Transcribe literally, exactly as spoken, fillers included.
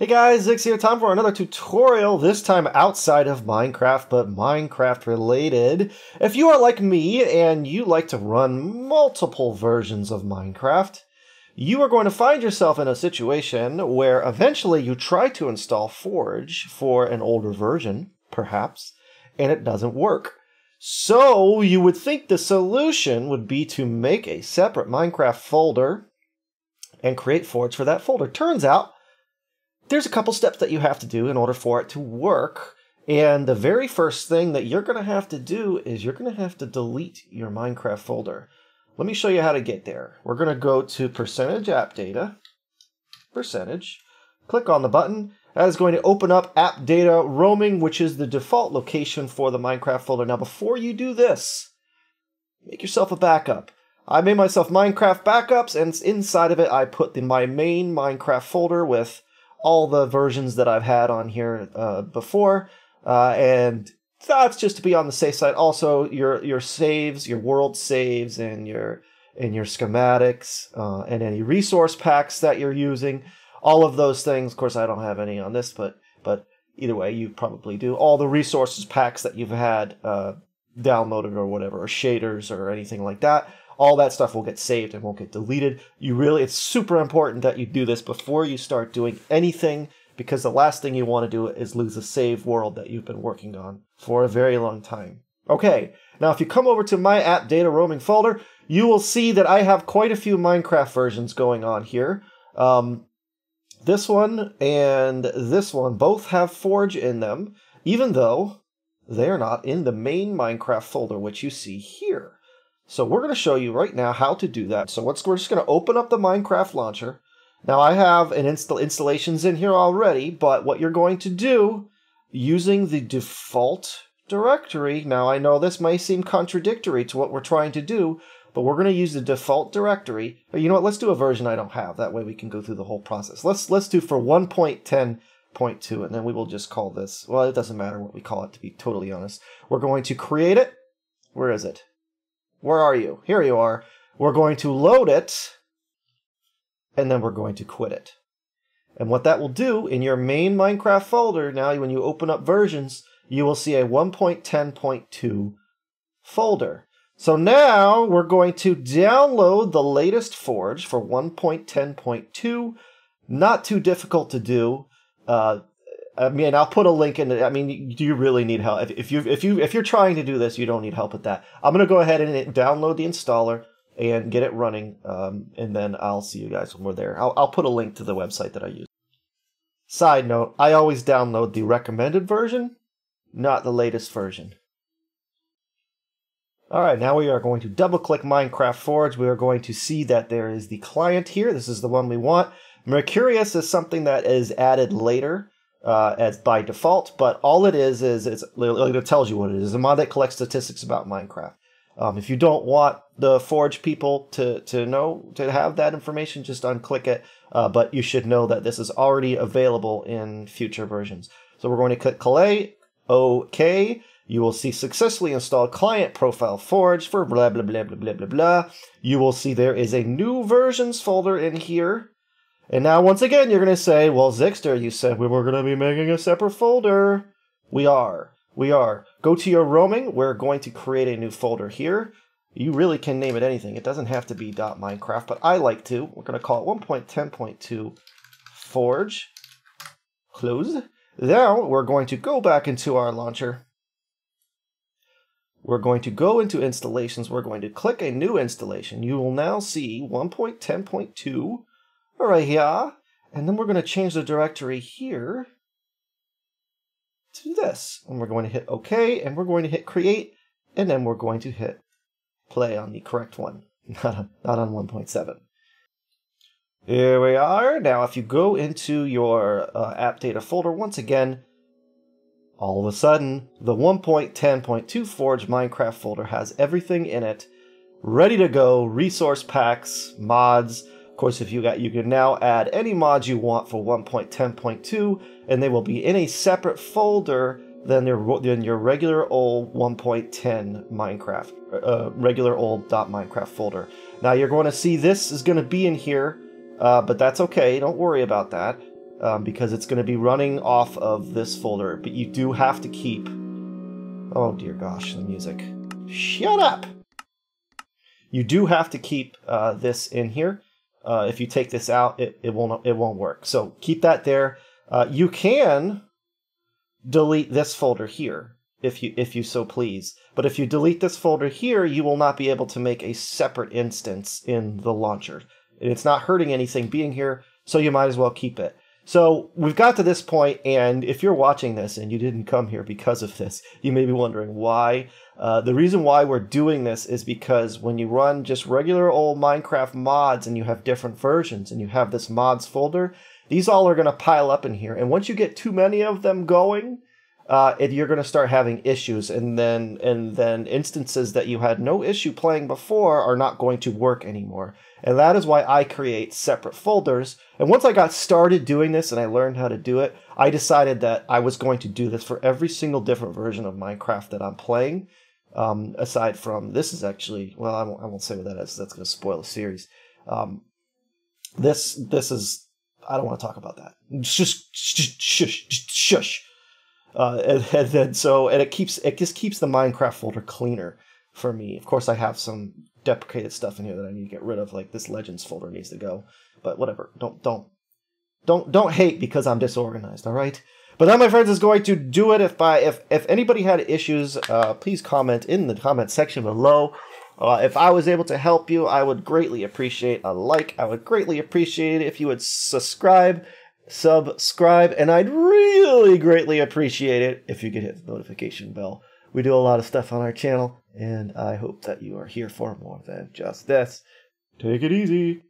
Hey guys, Zix here, time for another tutorial, this time outside of Minecraft, but Minecraft related. If you are like me and you like to run multiple versions of Minecraft, you are going to find yourself in a situation where eventually you try to install Forge for an older version, perhaps, and it doesn't work. So you would think the solution would be to make a separate Minecraft folder and create Forge for that folder. Turns out, there's a couple steps that you have to do in order for it to work. And the very first thing that you're going to have to do is you're going to have to delete your Minecraft folder. Let me show you how to get there. We're going to go to percentage app data, percentage, click on the button. That is going to open up app data roaming, which is the default location for the Minecraft folder. Now, before you do this, make yourself a backup. I made myself Minecraft backups, and inside of it, I put in my main Minecraft folder with all the versions that I've had on here uh, before, uh, and that's just to be on the safe side. Also, your your saves, your world saves, and your and your schematics, uh, and any resource packs that you're using, all of those things. Of course, I don't have any on this, but but either way, you probably do. All the resources packs that you've had uh, downloaded or whatever, or shaders or anything like that. All that stuff will get saved and won't get deleted. You really, it's super important that you do this before you start doing anything, because the last thing you want to do is lose a save world that you've been working on for a very long time. Okay, now if you come over to my app data roaming folder, you will see that I have quite a few Minecraft versions going on here. Um, this one and this one both have Forge in them, even though they are not in the main Minecraft folder, which you see here. So we're going to show you right now how to do that. So what's, we're just going to open up the Minecraft launcher. Now I have an install installations in here already, but what you're going to do using the default directory. Now I know this may seem contradictory to what we're trying to do, but we're going to use the default directory. But you know what? Let's do a version I don't have. That way we can go through the whole process. Let's let's do for one point ten point two, and then we will just call this. Well, it doesn't matter what we call it, to be totally honest. We're going to create it. Where is it? Where are you? Here you are. We're going to load it, and then we're going to quit it. And what that will do in your main Minecraft folder, now when you open up versions, you will see a one point ten point two folder. So now we're going to download the latest Forge for one point ten point two. Not too difficult to do. Uh, I mean, I'll put a link in it. I mean, do you really need help? If you if you if you're trying to do this, you don't need help with that. I'm gonna go ahead and download the installer and get it running, um, and then I'll see you guys when we're there. I'll I'll put a link to the website that I use. Side note: I always download the recommended version, not the latest version. All right, now we are going to double-click Minecraft Forge. We are going to see that there is the client here. This is the one we want. Mercurius is something that is added later. Uh, as by default, but all it is is it's, it tells you what it is. It's a mod that collects statistics about Minecraft. Um, if you don't want the Forge people to to know to have that information, just unclick it. Uh, but you should know that this is already available in future versions. So we're going to click Clay, OK. You will see successfully installed client profile Forge for blah blah blah blah blah blah blah. You will see there is a new versions folder in here. And now, once again, you're going to say, well, Zixter, you said we were going to be making a separate folder. We are. We are. Go to your roaming. We're going to create a new folder here. You really can name it anything. It doesn't have to be .minecraft, but I like to. We're going to call it one point ten point two Forge. Close. Now, we're going to go back into our launcher. We're going to go into installations. We're going to click a new installation. You will now see one point ten point two. Right here, and then we're going to change the directory here to this, and we're going to hit OK, and we're going to hit create, and then we're going to hit play on the correct one, not on, not on one point seven. Here we are. Now, if you go into your uh, app data folder once again, all of a sudden the one point ten point two Forge Minecraft folder has everything in it, ready to go: resource packs, mods. Of course, if you got, you can now add any mods you want for one point ten point two, and they will be in a separate folder than your than your regular old one point ten Minecraft, uh, regular old .minecraft folder. Now you're going to see this is going to be in here, uh, but that's okay. Don't worry about that. um, because it's going to be running off of this folder. But you do have to keep... Oh dear gosh, the music. Shut up! You do have to keep uh, this in here. Uh, if you take this out, it, it won't it won't work. So keep that there. Uh, you can delete this folder here if you if you so please. But if you delete this folder here, you will not be able to make a separate instance in the launcher. And it's not hurting anything being here, so you might as well keep it. So we've got to this point, and if you're watching this and you didn't come here because of this, you may be wondering why. Uh, the reason why we're doing this is because when you run just regular old Minecraft mods and you have different versions and you have this mods folder, these all are going to pile up in here. And once you get too many of them going, uh, it, you're going to start having issues. And then, and then instances that you had no issue playing before are not going to work anymore. And that is why I create separate folders. And once I got started doing this and I learned how to do it, I decided that I was going to do this for every single different version of Minecraft that I'm playing. Um, aside from, this is actually, well, I won't, I won't say what that is. That's going to spoil the series. Um, this, this is, I don't want to talk about that. Shush, shush, shush, shush. Uh, and, and then so, and it keeps, it just keeps the Minecraft folder cleaner for me. Of course, I have some deprecated stuff in here that I need to get rid of, like this Legends folder needs to go, but whatever. Don't, don't, don't, don't hate because I'm disorganized, all right? But that, my friends, is going to do it. If I, if, if anybody had issues, uh, please comment in the comment section below. Uh, if I was able to help you, I would greatly appreciate a like. I would greatly appreciate it if you would subscribe, subscribe, and I'd really greatly appreciate it if you could hit the notification bell. We do a lot of stuff on our channel, and I hope that you are here for more than just this. Take it easy.